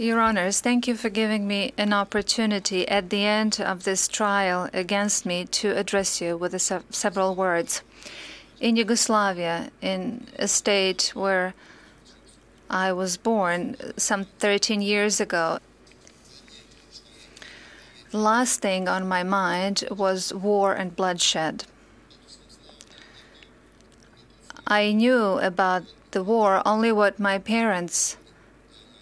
Your Honors, thank you for giving me an opportunity at the end of this trial against me to address you with several words. In Yugoslavia, in a state where I was born some 13 years ago, the last thing on my mind was war and bloodshed. I knew about the war only what my parents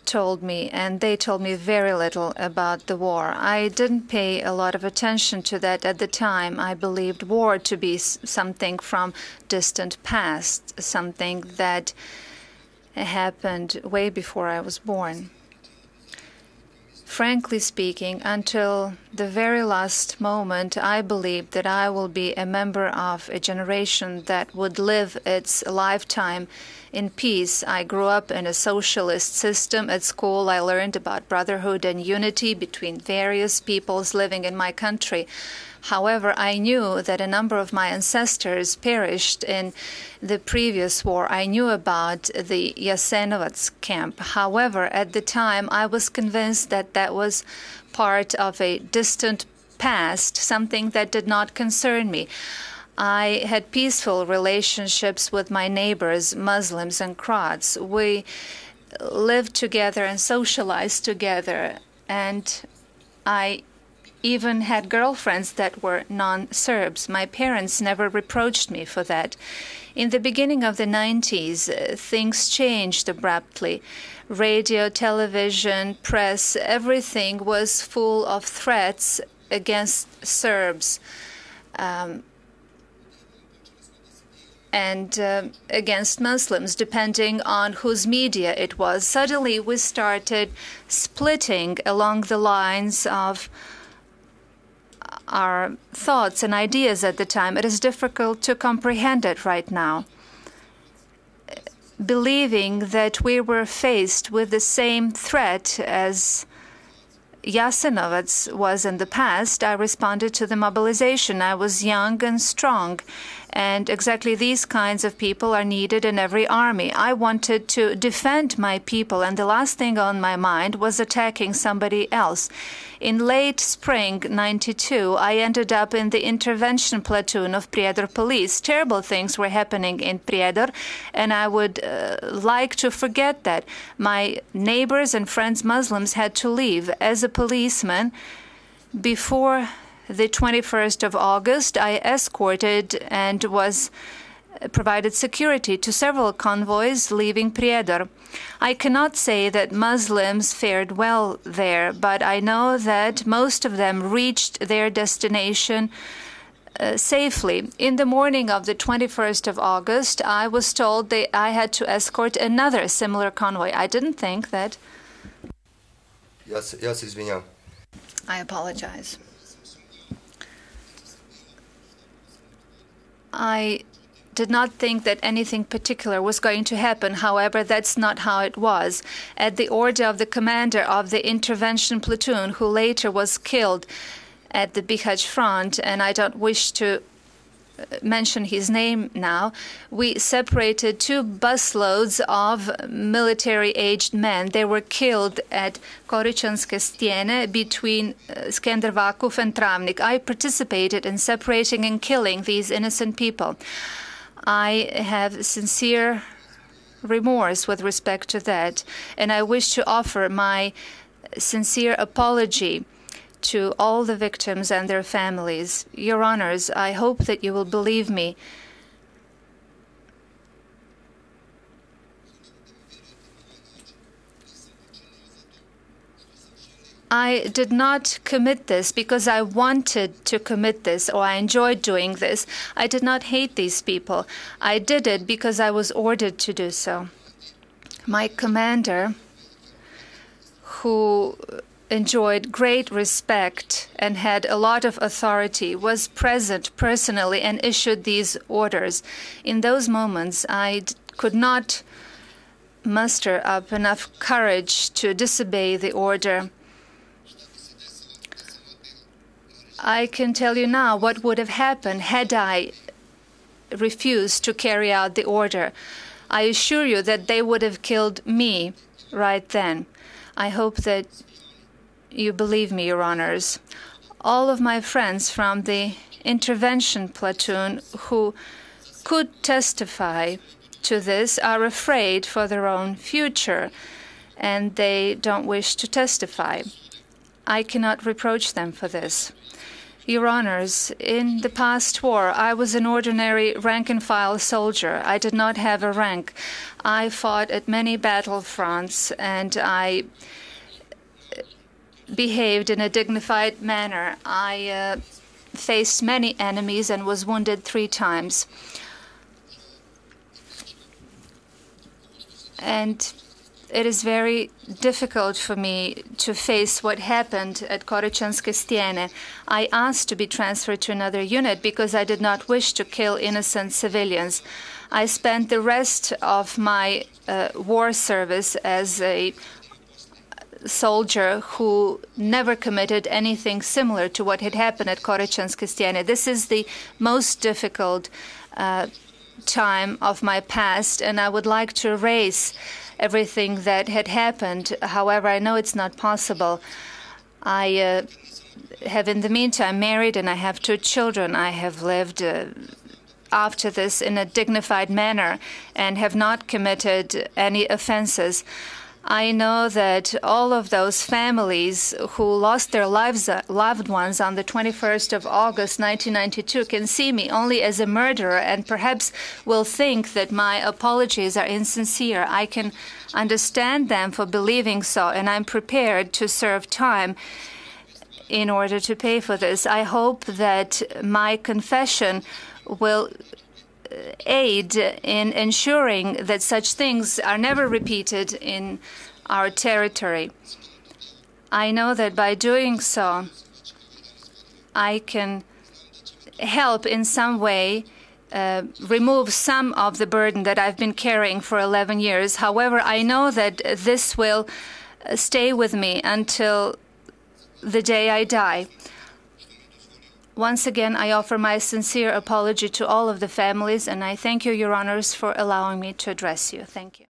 told me, and they told me very little about the war. I didn't pay a lot of attention to that at the time. I believed war to be something from distant past, something that happened way before I was born. Frankly speaking, until the very last moment, I believed that I will be a member of a generation that would live its lifetime in peace. I grew up in a socialist system. At school, I learned about brotherhood and unity between various peoples living in my country. However, I knew that a number of my ancestors perished in the previous war. I knew about the Jasenovac camp. However, at the time, I was convinced that that was part of a distant past, something that did not concern me. I had peaceful relationships with my neighbors, Muslims and Croats. We lived together and socialized together, and I even had girlfriends that were non-Serbs. My parents never reproached me for that. In the beginning of the 90s, things changed abruptly. Radio, television, press, everything was full of threats against Serbs and against Muslims, depending on whose media it was. Suddenly, we started splitting along the lines of our thoughts and ideas at the time. It is difficult to comprehend it right now. Believing that we were faced with the same threat as Jasenovac was in the past, I responded to the mobilization. I was young and strong, and exactly these kinds of people are needed in every army. I wanted to defend my people, and the last thing on my mind was attacking somebody else. In late spring '92, I ended up in the intervention platoon of Prijedor police. Terrible things were happening in Prijedor, and I would like to forget that. My neighbors and friends, Muslims, had to leave. As a policeman, before the 21st of August, I escorted and was provided security to several convoys leaving Prijedor. I cannot say that Muslims fared well there, but I know that most of them reached their destination safely. In the morning of the 21st of August, I was told that I had to escort another similar convoy. I didn't think that. I apologize. I did not think that anything particular was going to happen. However, that's not how it was. At the order of the commander of the intervention platoon, who later was killed at the Bihac front, and I don't wish to mention his name now, we separated two busloads of military-aged men. They were killed at Korićanske Stijene between Skenderbaku and Travnik. I participated in separating and killing these innocent people. I have sincere remorse with respect to that, and I wish to offer my sincere apology to all the victims and their families. Your Honors, I hope that you will believe me. I did not commit this because I wanted to commit this or I enjoyed doing this. I did not hate these people. I did it because I was ordered to do so. My commander, who enjoyed great respect and had a lot of authority, was present personally and issued these orders. In those moments, I could not muster up enough courage to disobey the order. I can tell you now what would have happened had I refused to carry out the order. I assure you that they would have killed me. right then. I hope that you believe me, Your Honors. All of my friends from the intervention platoon who could testify to this are afraid for their own future, and they don't wish to testify. I cannot reproach them for this. Your Honors, in the past war, I was an ordinary rank-and-file soldier. I did not have a rank. I fought at many battlefronts, and I behaved in a dignified manner. I faced many enemies and was wounded 3 times. And it is very difficult for me to face what happened at Korićanske Stijene. I asked to be transferred to another unit because I did not wish to kill innocent civilians. I spent the rest of my war service as a soldier who never committed anything similar to what had happened at Korićanske Stijene. This is the most difficult time of my past, and I would like to erase everything that had happened. However, I know it's not possible. I have, in the meantime, married, and I have 2 children. I have lived after this in a dignified manner and have not committed any offenses. I know that all of those families who lost their loved ones on the 21st of August, 1992, can see me only as a murderer and perhaps will think that my apologies are insincere. I can understand them for believing so, and I'm prepared to serve time in order to pay for this. I hope that my confession will aid in ensuring that such things are never repeated in our territory. I know that by doing so, I can help in some way remove some of the burden that I've been carrying for 11 years. However, I know that this will stay with me until the day I die. Once again, I offer my sincere apology to all of the families, and I thank you, Your Honors, for allowing me to address you. Thank you.